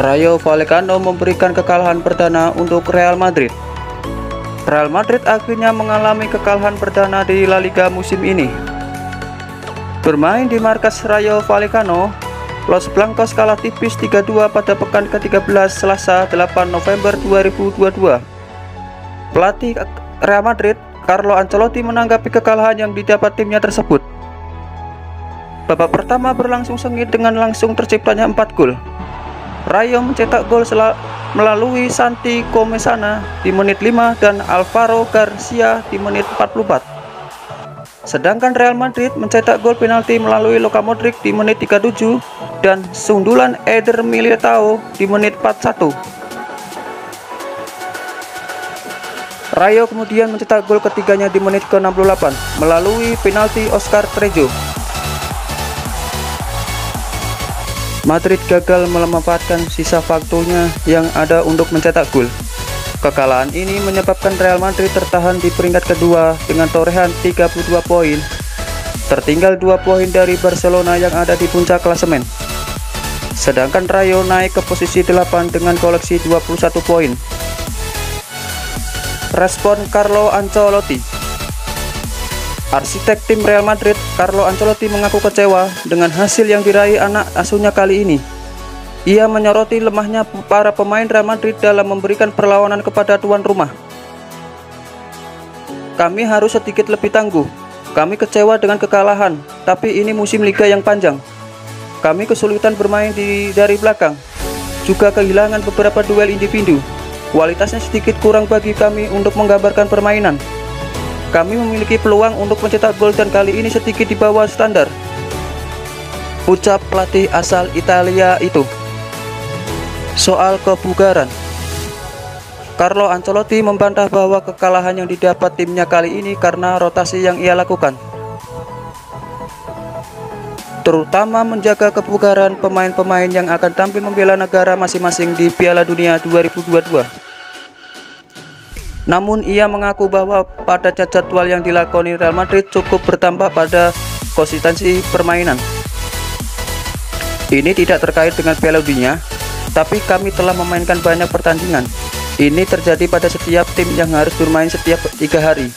Rayo Vallecano memberikan kekalahan perdana untuk Real Madrid. Real Madrid akhirnya mengalami kekalahan perdana di La Liga musim ini. Bermain di markas Rayo Vallecano, Los Blancos kalah tipis 3-2 pada pekan ke-13 Selasa 8 November 2022. Pelatih Real Madrid, Carlo Ancelotti, menanggapi kekalahan yang didapat timnya tersebut. Babak pertama berlangsung sengit dengan langsung terciptanya 4 gol. Rayo mencetak gol melalui Santi Comesaña di menit 5 dan Alvaro Garcia di menit 44. Sedangkan Real Madrid mencetak gol penalti melalui Luka Modric di menit 37 dan sundulan Eder Militao di menit 41. Rayo kemudian mencetak gol ketiganya di menit ke-68 melalui penalti Oscar Trejo. Madrid gagal memanfaatkan sisa waktunya yang ada untuk mencetak gol. Kekalahan ini menyebabkan Real Madrid tertahan di peringkat kedua dengan torehan 32 poin, tertinggal 2 poin dari Barcelona yang ada di puncak klasemen. Sedangkan Rayo naik ke posisi 8 dengan koleksi 21 poin. Respon Carlo Ancelotti. Arsitek tim Real Madrid, Carlo Ancelotti, mengaku kecewa dengan hasil yang diraih anak asuhnya kali ini. Ia menyoroti lemahnya para pemain Real Madrid dalam memberikan perlawanan kepada tuan rumah. Kami harus sedikit lebih tangguh. Kami kecewa dengan kekalahan, tapi ini musim liga yang panjang. Kami kesulitan bermain dari belakang. Juga kehilangan beberapa duel individu. Kualitasnya sedikit kurang bagi kami untuk menggambarkan permainan. Kami memiliki peluang untuk mencetak gol dan kali ini sedikit di bawah standar, ucap pelatih asal Italia itu. Soal kebugaran, Carlo Ancelotti membantah bahwa kekalahan yang didapat timnya kali ini karena rotasi yang ia lakukan, terutama menjaga kebugaran pemain-pemain yang akan tampil membela negara masing-masing di Piala Dunia 2022. Namun ia mengaku bahwa pada jadwal yang dilakoni Real Madrid cukup bertambah pada konsistensi permainan. Ini tidak terkait dengan Piala Dunia, tapi kami telah memainkan banyak pertandingan. Ini terjadi pada setiap tim yang harus bermain setiap 3 hari.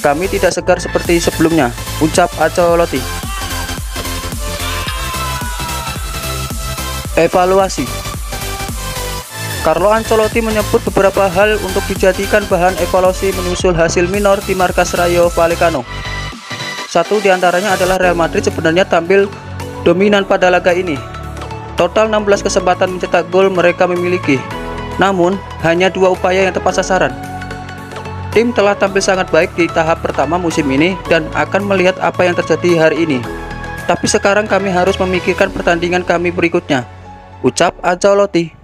Kami tidak segar seperti sebelumnya, ucap Ancelotti. Evaluasi. Carlo Ancelotti menyebut beberapa hal untuk dijadikan bahan evaluasi menyusul hasil minor di markas Rayo Vallecano. Satu diantaranya adalah Real Madrid sebenarnya tampil dominan pada laga ini. Total 16 kesempatan mencetak gol mereka memiliki, namun hanya 2 upaya yang tepat sasaran. Tim telah tampil sangat baik di tahap pertama musim ini dan akan melihat apa yang terjadi hari ini. Tapi sekarang kami harus memikirkan pertandingan kami berikutnya, ucap Ancelotti.